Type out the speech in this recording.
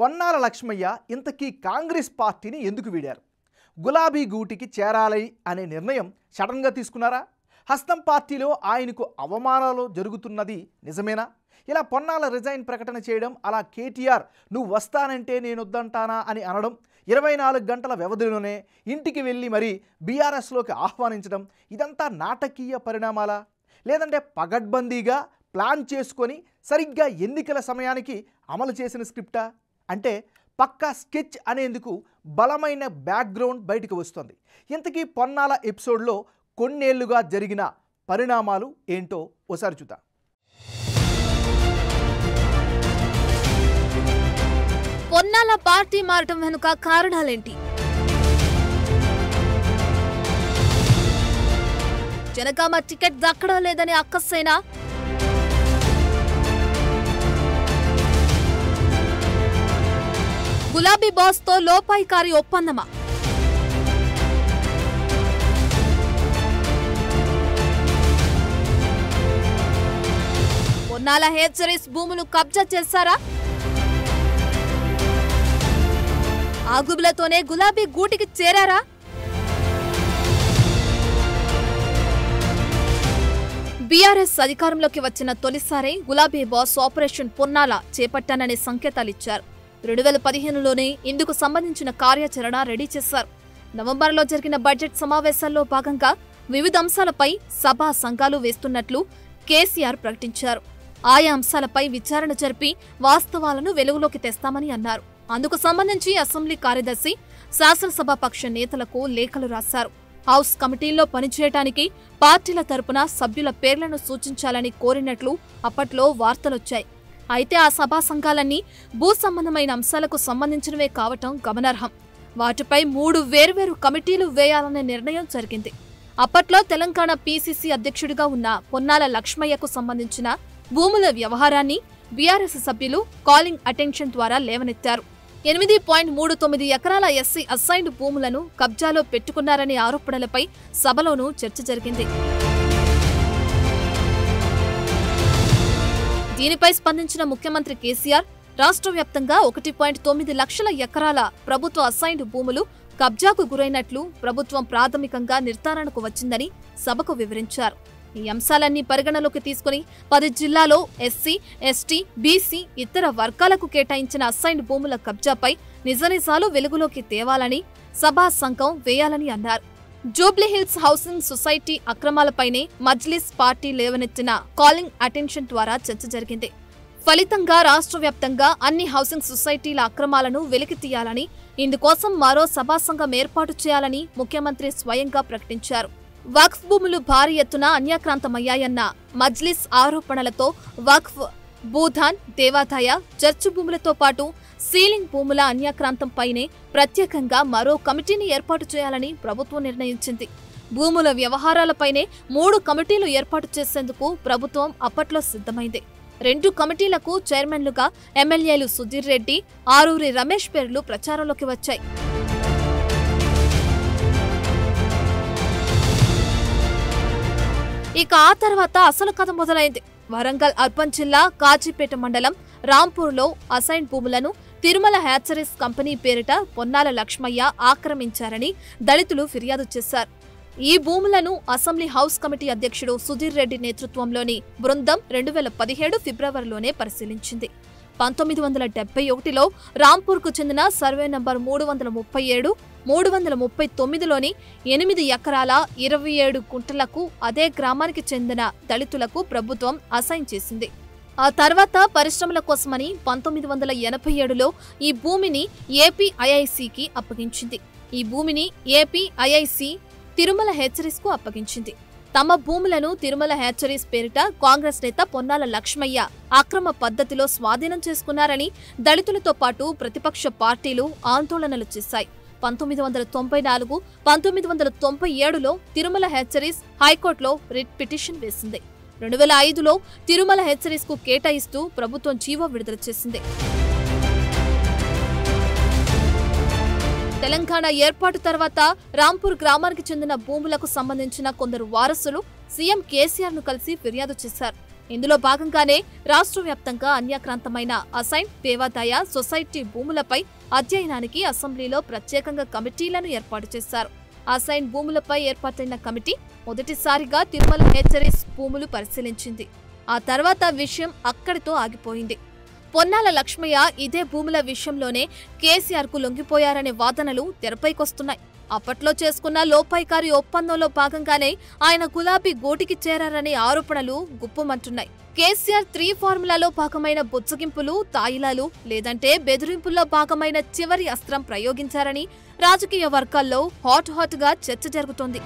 పొన్నాల లక్ష్మయ్య ఇంతకీ కాంగ్రెస్ పార్టీని ఎందుకు వీడారు? గులాబీ గూటికి చేరాలి అనే నిర్ణయం సడన్ గా తీసుకున్నారా? హస్తం పార్టీలో ఆయనకు అవమానాలు జరుగుతున్నది నిజమేనా? ఇలా పొన్నాల రిజైన్ ప్రకటన చేయడం, అలా కేటీఆర్ నువ్వు వస్తానంటే నేను వద్దంటానా అని అనడం, 24 గంటల వ్యవధిలోనే ఇంటికి వెళ్ళి మరి బీఆర్ఎస్లోకి ఆహ్వానించడం, ఇదంతా నాటకీయ పరిణామాలా? లేదంటే పగడ్బందీగా ప్లాన్ చేసుకొని సరిగ్గా ఎన్నికల సమయానికి అమలు చేసిన స్క్రిప్టా? అంటే పక్కా స్కెచ్ అనేందుకు బలమైన బ్యాక్గ్రౌండ్ బయటకు వస్తుంది. ఇంతకీ పొన్నాల ఎపిసోడ్లో కొన్నేళ్లుగా జరిగిన పరిణామాలు ఏంటో ఒకసారి చూద్దాం. పొన్నాల పార్టీ మారటం వెనుక కారణాలేంటి? జనగామ టికెట్ దక్కడం లేదని అక్కసేనా? గులాబీ బాస్తో లోపాయికారి ఒప్పందమా? పొన్నాల హెచ్చరీస్ భూములు కబ్జా చేశారా? ఆగుబులతోనే గులాబీ గూటికి చేరారా? బీఆర్ఎస్ అధికారంలోకి వచ్చిన తొలిసారి గులాబీ బాస్ ఆపరేషన్ పొన్నాల చేపట్టాననే సంకేతాలిచ్చారు. 2015లోనే ఇందుకు సంబంధించిన కార్యాచరణ రెడీ చేశారు. నవంబర్లో జరిగిన బడ్జెట్ సమావేశాల్లో భాగంగా వివిధ అంశాలపై సభా సంఘాలు వేస్తున్నట్లు కేసీఆర్ ప్రకటించారు. ఆయా అంశాలపై విచారణ జరిపి వాస్తవాలను వెలుగులోకి తెస్తామని అన్నారు. అందుకు సంబంధించి అసెంబ్లీ కార్యదర్శి, శాసనసభాపక్ష నేతలకు లేఖలు రాశారు. హౌస్ కమిటీల్లో పనిచేయటానికి పార్టీల తరపున సభ్యుల పేర్లను సూచించాలని కోరినట్లు అప్పట్లో వార్తలొచ్చాయి. అయితే ఆ సభా సంఘాలన్నీ భూ సంబంధమైన అంశాలకు సంబంధించినవే కావటం గమనార్హం. వాటిపై 3 వేర్వేరు కమిటీలు వేయాలనే నిర్ణయం జరిగింది. అప్పట్లో తెలంగాణ పీసీసీ అధ్యక్షుడిగా ఉన్న పొన్నాల లక్ష్మయ్యకు సంబంధించిన భూముల వ్యవహారాన్ని బీఆర్ఎస్ సభ్యులు కాలింగ్ అటెన్షన్ ద్వారా లేవనెత్తారు. 8.39 ఎకరాల ఎస్సీ అసైన్డ్ భూములను కబ్జాలో పెట్టుకున్నారనే ఆరోపణలపై సభలోనూ చర్చ జరిగింది. దీనిపై స్పందించిన ముఖ్యమంత్రి కేసీఆర్ రాష్ట్ర వ్యాప్తంగా 1.9 లక్షల ఎకరాల ప్రభుత్వ అసైన్డ్ భూములు కబ్జాకు గురైనట్లు ప్రభుత్వం ప్రాథమికంగా నిర్ధారణకు వచ్చిందని సభకు వివరించారు. ఈ అంశాలన్నీ పరిగణలోకి తీసుకుని 10 జిల్లాలో ఎస్సీ, ఎస్టీ, బీసీ, ఇతర వర్గాలకు కేటాయించిన అసైన్డ్ భూముల కబ్జాపై నిజనిజాలు వెలుగులోకి తేవాలని సభా సంఘం వేయాలని అన్నారు. జూబ్లీహిల్స్ హౌసింగ్ సొసైటీ అక్రమాలపైనే మజ్లిస్ పార్టీ లేవనెత్తిన కాలింగ్ అటెన్షన్ ద్వారా చర్చ జరిగింది. ఫలితంగా రాష్ట్ర వ్యాప్తంగా అన్ని హౌసింగ్ సొసైటీల అక్రమాలను వెలికి తీయాలని, ఇందుకోసం మరో సభా సంఘం ఏర్పాటు చేయాలని ముఖ్యమంత్రి స్వయంగా ప్రకటించారు. వక్ఫ్ భూములు భారీ ఎత్తున అన్యాక్రాంతమయ్యాయన్న మజ్లిస్ ఆరోపణలతో వక్ఫ్, భూధాన్, దేవాదాయ, చర్చ్ భూములతో పాటు సీలింగ్ భూముల అన్యాక్రాంతంపైనే ప్రత్యేకంగా మరో కమిటీని ఏర్పాటు చేయాలని ప్రభుత్వం నిర్ణయించింది. భూముల వ్యవహారాలపైనే 3 కమిటీలు ఏర్పాటు చేసేందుకు ప్రభుత్వం అప్పట్లో సిద్ధమైంది. 2 కమిటీలకు చైర్మన్లుగా ఎమ్మెల్యేలు సుధీర్ రెడ్డి, ఆరూరి రమేష్ పేర్లు ప్రచారంలోకి వచ్చాయి. ఇక ఆ తర్వాత అసలు కథ మొదలైంది. వరంగల్ అర్బన్ జిల్లా కాజీపేట మండలం రాంపూర్లో అసైన్ భూములను తిరుమల హ్యాచరీస్ కంపెనీ పేరిట పొన్నాల లక్ష్మయ్య ఆక్రమించారని దళితులు ఫిర్యాదు చేశారు. ఈ భూములను అసెంబ్లీ హౌస్ కమిటీ అధ్యక్షుడు సుధీర్ రెడ్డి నేతృత్వంలోని బృందం 2017 ఫిబ్రవరిలోనే పరిశీలించింది. 1971లో రాంపూర్కు చెందిన సర్వే నంబర్ 337, 339లోని 8 ఎకరాల 27 గుంటలకు అదే గ్రామానికి చెందిన దళితులకు ప్రభుత్వం అసైన్ చేసింది. ఆ తర్వాత పరిశ్రమల కోసమని 1987లో ఈ భూమిని ఏపీఐఐసికి అప్పగించింది. ఈ భూమిని ఏపీఐఐసి తిరుమల హెచ్చరీస్కు అప్పగించింది. తమ భూములను తిరుమల హ్యాచరీస్ పేరిట కాంగ్రెస్ నేత పొన్నాల లక్ష్మయ్య అక్రమ పద్ధతిలో స్వాధీనం చేసుకున్నారని దళితులతో పాటు ప్రతిపక్ష పార్టీలు ఆందోళనలు చేశాయి. 1994, 1997లో తిరుమల హెచ్చరీస్ హైకోర్టులో రిట్ పిటిషన్ వేసింది. 2005లో తిరుమల హెచ్చరీస్ కు కేటాయిస్తూ ప్రభుత్వం జీవో విడుదల చేసింది. తెలంగాణ ఏర్పాటు తర్వాత రాంపూర్ గ్రామానికి చెందిన భూములకు సంబంధించిన కొందరు వారసులు సీఎం కేసీఆర్ ను కలిసి ఫిర్యాదు చేశారు. ఇందులో భాగంగానే రాష్ట్ర వ్యాప్తంగా అన్యాక్రాంతమైన అసైన్ దేవాదాయ సొసైటీ భూములపై అధ్యయనానికి అసెంబ్లీలో ప్రత్యేకంగా కమిటీలను ఏర్పాటు చేశారు। అసైన్ భూములపై ఏర్పాటైన కమిటీ మొదటిసారిగా తిరుమల నేచరిస్ భూములు పరిశీలించింది। ఆ తర్వాత విషయం అక్కడితో ఆగిపోయింది। పొన్నాల లక్ష్మయ్య ఇదే భూముల విషయంలోనే కేసీఆర్ కు లొంగిపోయారనే వాదనలు తెరపైకొస్తున్నాయి। అప్పట్లో చేసుకున్న లోపాయికారి ఒప్పందంలో భాగంగానే ఆయన గులాబీ గోటికి చేరారనే ఆరోపణలు గుప్పమంటున్నాయి। కేసీఆర్ 3 ఫార్ములాలో భాగమైన బొచ్చగింపులు, తాయిలాలు లేదంటే బెదిరింపుల్లో భాగమైన చివరి అస్త్రం ప్రయోగించారని రాజకీయ వర్గాల్లో హాట్ హాట్ గా చర్చ జరుగుతోంది।